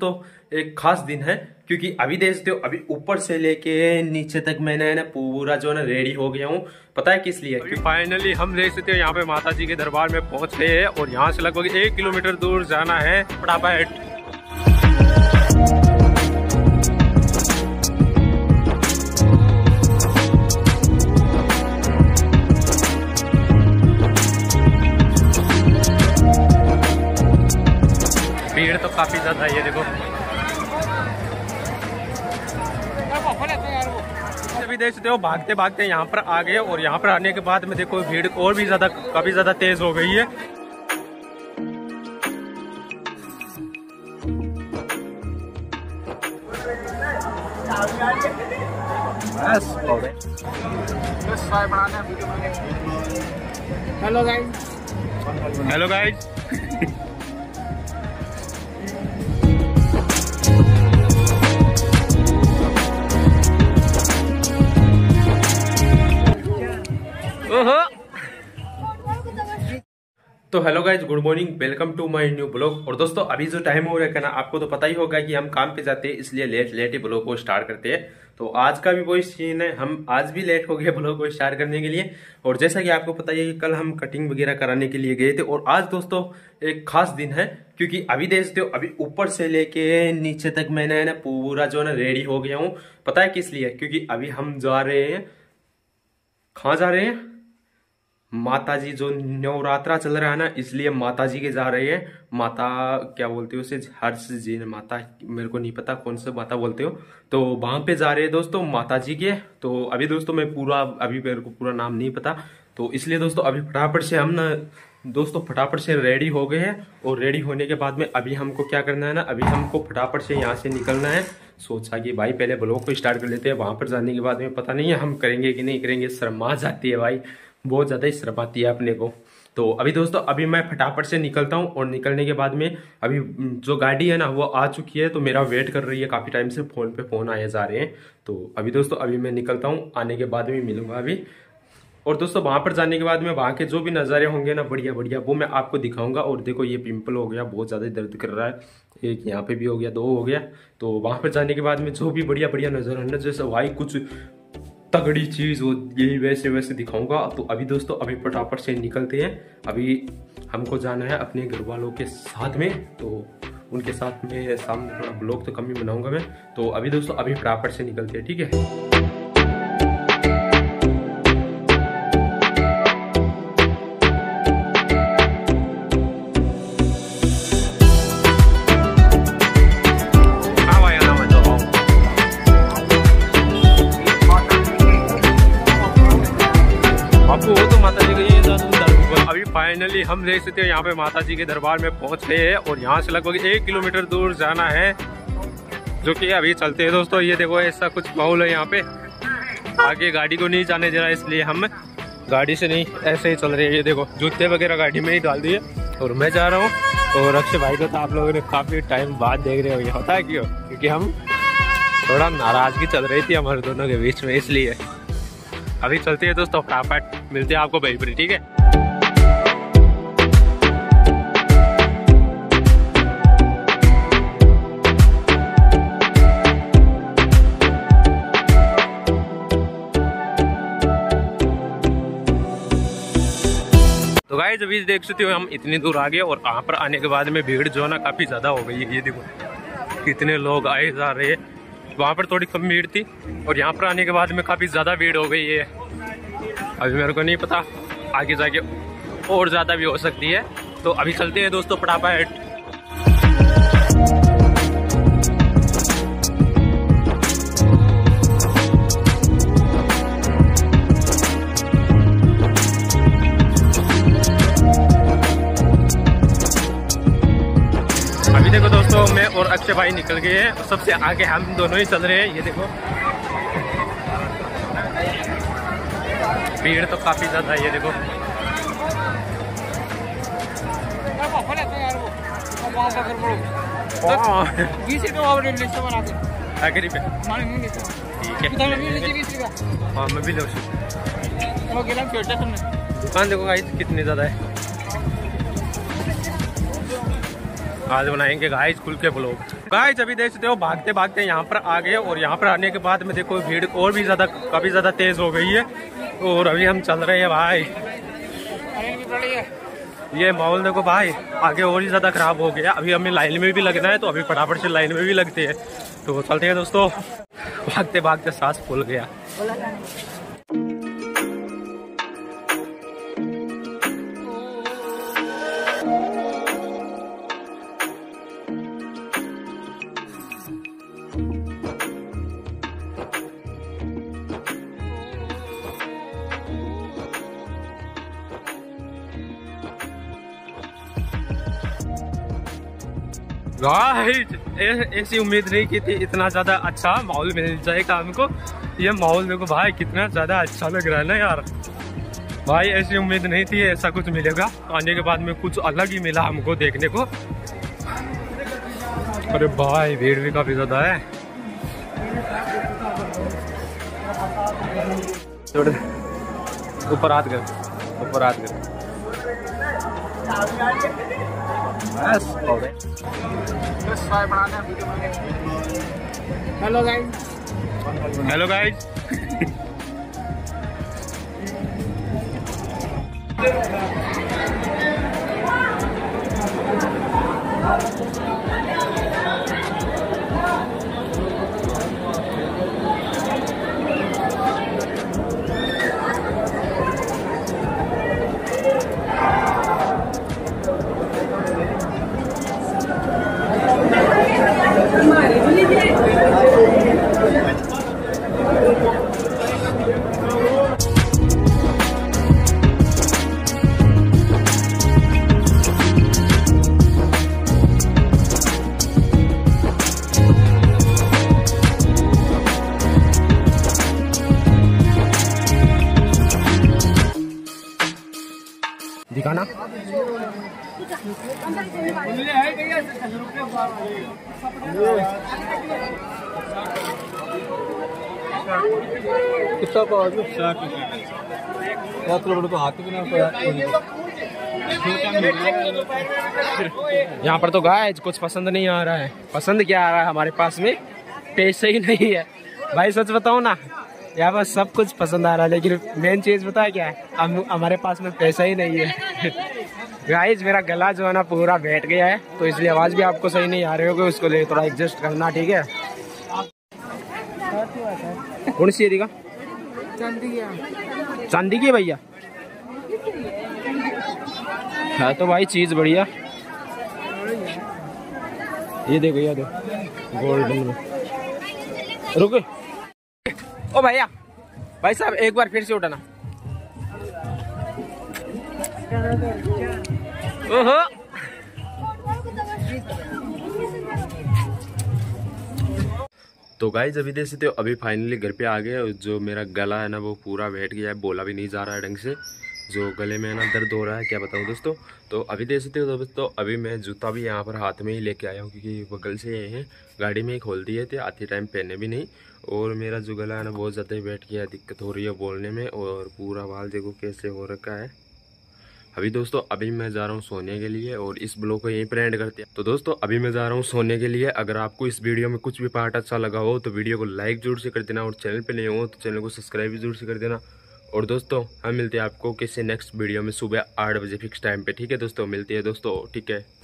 दोस्तों एक खास दिन है क्योंकि अभी देखते हो अभी ऊपर से लेके नीचे तक मैंने ना पूरा जो है ना रेडी हो गया हूँ। पता है किस लिए? अभी फाइनली हम देखते हो यहाँ पे माता जी के दरबार में पहुँच गए हैं और यहाँ से लगभग 1 किलोमीटर दूर जाना है फटाफट। भीड़ तो काफी ज्यादा है, ये देखो। अभी देख सकते हो भागते भागते यहाँ पर आ गए और यहाँ पर आने के बाद में देखो भीड़ और भी ज्यादा काफी ज्यादा तेज हो गई है। बस हेलो गाइस, हेलो गाइस। तो hello guys, good morning, welcome to my new blog. और दोस्तों अभी जो टाइम हो रहा है ना, आपको तो पता ही होगा कि हम काम पे जाते हैं, इसलिए लेट ही ब्लॉग को स्टार्ट करते हैं। तो आज का भी वही सीन है, हम आज भी लेट हो गए ब्लॉग को स्टार्ट करने के लिए। और जैसा कि आपको पता ही है कि कल हम कटिंग वगैरह कराने के लिए गए थे और आज दोस्तों एक खास दिन है क्योंकि अभी देखते हो अभी ऊपर से लेके नीचे तक मैंने ना पूरा जो है ना रेडी हो गया हूँ। पता है किस लिए? क्योंकि अभी हम जा रहे हैं, कहाँ जा रहे हैं? माता जी जो नवरात्रा चल रहा है ना, इसलिए माता जी के जा रहे हैं। माता क्या बोलते हो उसे, हर्ष जी ने माता, मेरे को नहीं पता कौन से माता बोलते हो, तो वहां पे जा रहे हैं दोस्तों माता जी के। तो अभी दोस्तों मैं पूरा, अभी मेरे को पूरा नाम नहीं पता, तो इसलिए दोस्तों अभी फटाफट से हम ना दोस्तों फटाफट से रेडी हो गए हैं। और रेडी होने के बाद में अभी हमको क्या करना है ना, अभी हमको फटाफट से यहाँ से निकलना है। सोचा कि भाई पहले ब्लॉग को स्टार्ट कर लेते हैं, वहां पर जाने के बाद में पता नहीं है हम करेंगे कि नहीं करेंगे। शर्मा जाती है भाई, बहुत ज़्यादा ही शर्म आती है अपने को। तो अभी दोस्तों अभी मैं फटाफट से निकलता हूँ और निकलने के बाद में अभी जो गाड़ी है ना वो आ चुकी है, तो मेरा वेट कर रही है काफ़ी टाइम से, फ़ोन पे फ़ोन आए जा रहे हैं। तो अभी दोस्तों अभी मैं निकलता हूँ, आने के बाद में मिलूँगा अभी। और दोस्तों वहाँ पर जाने के बाद में वहाँ के जो भी नज़ारे होंगे ना बढ़िया बढ़िया, वो मैं आपको दिखाऊंगा। और देखो ये पिंपल हो गया, बहुत ज़्यादा दर्द कर रहा है, एक यहाँ पे भी हो गया, 2 हो गया। तो वहाँ पर जाने के बाद में जो भी बढ़िया बढ़िया नज़ारा है ना, जैसे भाई कुछ तगड़ी चीज़ वो यही वैसे दिखाऊंगा। तो अभी दोस्तों अभी फटाफट से निकलते हैं, अभी हमको जाना है अपने घर वालों के साथ में, तो उनके साथ में शाम को थोड़ा ब्लॉग तो कम ही बनाऊंगा मैं। तो अभी दोस्तों अभी फटाफट से निकलते हैं, ठीक है। अभी फाइनली हम देख सकते हो यहाँ पे माता जी के दरबार में पहुँच गए हैं और यहाँ से लगभग 1 किलोमीटर दूर जाना है, जो कि अभी चलते हैं दोस्तों। ये देखो ऐसा कुछ माहौल है यहाँ पे, आगे गाड़ी को नहीं जाने दे रहा, इसलिए हम गाड़ी से नहीं ऐसे ही चल रहे हैं। ये देखो जूते वगैरह गाड़ी में ही डाल दिए और मैं जा रहा हूँ। और अक्षय भाई को तो आप लोगों ने काफ़ी टाइम बाद देख रहे हो, ये होता है क्यों? क्योंकि हम थोड़ा नाराज़गी चल रही थी हमारे दोनों के बीच में, इसलिए अभी चलते हैं दोस्तों फटाफट। मिलते हैं आपको भाई पर, ठीक है। तो गाइस अभी देख सकते हो हम इतनी दूर आ गए और वहाँ पर आने के बाद में भीड़ जो है ना काफ़ी ज़्यादा हो गई है। ये देखो कितने लोग आए जा रहे हैं, वहाँ पर थोड़ी कम भीड़ थी और यहाँ पर आने के बाद में काफ़ी ज़्यादा भीड़ हो गई है। अभी मेरे को नहीं पता आगे जाके और ज़्यादा भी हो सकती है। तो अभी चलते हैं दोस्तों फटाफट। देखो दोस्तों मैं और अक्षय भाई निकल गए हैं, सबसे आगे हम दोनों ही चल रहे हैं। ये देखो भीड़ तो काफी ज्यादा है, ये देखो। हाँ मैं भी लोग दुकान देखो गाइस कितनी ज्यादा है। आज बनाएंगे गाइस खुल के ब्लॉग। गाइस अभी देख सकते हो भागते भागते यहाँ पर आ गए और यहाँ पर आने के बाद में देखो भीड़ और भी ज्यादा काफी ज्यादा तेज हो गई है और अभी हम चल रहे हैं भाई। ये माहौल देखो भाई आगे और ही ज्यादा खराब हो गया। अभी हमें लाइन में भी लगना है तो अभी फटाफट से लाइन में भी लगते हैं। तो चलते हैं दोस्तों, भागते भागते सांस फूल गया। ऐसी उम्मीद नहीं की थी इतना ज्यादा अच्छा माहौल मिल जाएगा हमको। ये माहौल देखो भाई कितना ज्यादा अच्छा लग रहा है ना यार। भाई ऐसी उम्मीद नहीं थी ऐसा कुछ मिलेगा। आने के बाद में कुछ अलग ही मिला हमको देखने को। अरे भाई भीड़ भी काफी ज्यादा है। ऊपर हाथ कर, ऊपर हाथ कर। Hello guys, hello guys. दिखाना कितना पावर को हाथ में यहाँ पर। तो गाइस कुछ पसंद नहीं आ रहा है। पसंद क्या आ रहा है, हमारे पास में पैसे ही नहीं है भाई। सच बताओ ना यहाँ पर सब कुछ पसंद आ रहा है लेकिन मेन चीज बताया क्या है, हमारे पास में पैसा ही नहीं है। गाइस मेरा गला जो है ना पूरा बैठ गया है तो इसलिए आवाज भी आपको सही नहीं आ रही होगी, उसको लिए थोड़ा एडजस्ट करना, ठीक है। कौन सी एरिया? चांदी की भैया है तो भाई चीज बढ़िया। ये देखो यार गोल्डन रुको। ओ भैया, भाई साहब एक बार फिर से उठाना। ओहो तो गाइस अभी देख सकते हो अभी फाइनली घर पे आ गए और जो मेरा गला है ना वो पूरा बैठ गया है, बोला भी नहीं जा रहा है ढंग से। जो गले में ना दर्द हो रहा है क्या बताऊं दोस्तों। तो अभी देख सकते हो दोस्तों अभी मैं जूता भी यहाँ पर हाथ में ही लेके आया हूँ क्योंकि बगल से ये हैं, गाड़ी में ही खोल दिए थे, आते टाइम पहने भी नहीं। और मेरा जो गला है ना बहुत ज़्यादा बैठ गया, दिक्कत हो रही है बोलने में और पूरा बाल देखो कैसे हो रखा है। अभी दोस्तों अभी मैं जा रहा हूँ सोने के लिए और इस ब्लॉग को यहीं पर एंड करते हैं। तो दोस्तों अभी मैं जा रहा हूँ सोने के लिए। अगर आपको इस वीडियो में कुछ भी पार्ट अच्छा लगा हो तो वीडियो को लाइक जरूर से कर देना और चैनल पर नहीं हो तो चैनल को सब्सक्राइब भी जरूर से कर देना। और दोस्तों हम मिलते हैं आपको किसी नेक्स्ट वीडियो में सुबह 8 बजे फिक्स टाइम पे, ठीक है दोस्तों। मिलते हैं दोस्तों, ठीक है।